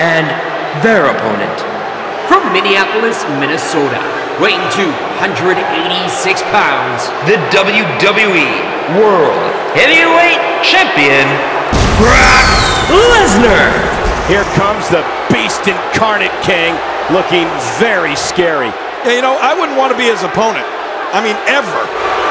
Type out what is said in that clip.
and their opponent, from Minneapolis, Minnesota, weighing 286 pounds, the WWE World Heavyweight Champion, Brock Lesnar. Here comes the Beast Incarnate, King, looking very scary. Yeah, you know, I wouldn't want to be his opponent. I mean, ever.